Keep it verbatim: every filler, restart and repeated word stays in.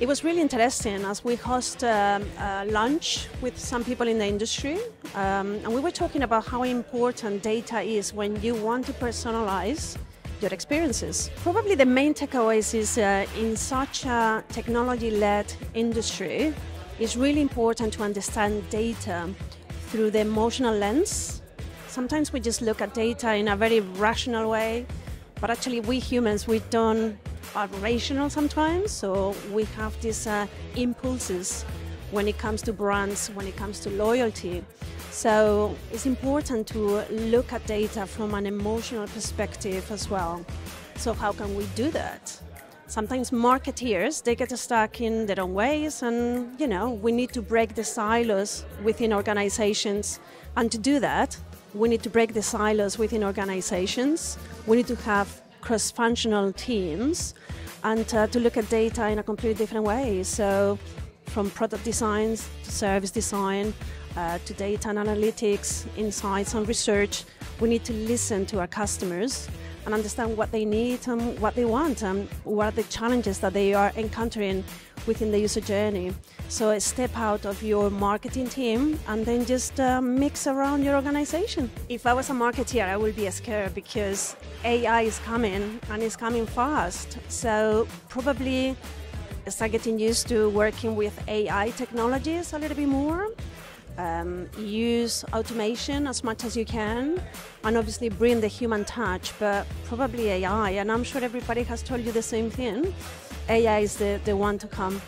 It was really interesting as we host um, a lunch with some people in the industry, um, and we were talking about how important data is when you want to personalize your experiences. Probably the main takeaways is uh, in such a technology-led industry, it's really important to understand data through the emotional lens. Sometimes we just look at data in a very rational way, but actually we humans, we don't are rational sometimes, so we have these uh, impulses when it comes to brands, when it comes to loyalty. So it's important to look at data from an emotional perspective as well. So how can we do that? Sometimes marketeers, they get stuck in their own ways, and you know, we need to break the silos within organizations. And to do that, we need to break the silos within organizations. We need to have cross-functional teams and uh, to look at data in a completely different way. So from product designs to service design uh, to data and analytics, insights and research, we need to listen to our customers and understand what they need and what they want and what are the challenges that they are encountering within the user journey. So step out of your marketing team and then just uh, mix around your organization. If I was a marketeer, I would be scared because A I is coming and it's coming fast. So probably start getting used to working with A I technologies a little bit more. Um, use automation as much as you can, and obviously bring the human touch, but probably A I, and I'm sure everybody has told you the same thing. A I is the, the one to come.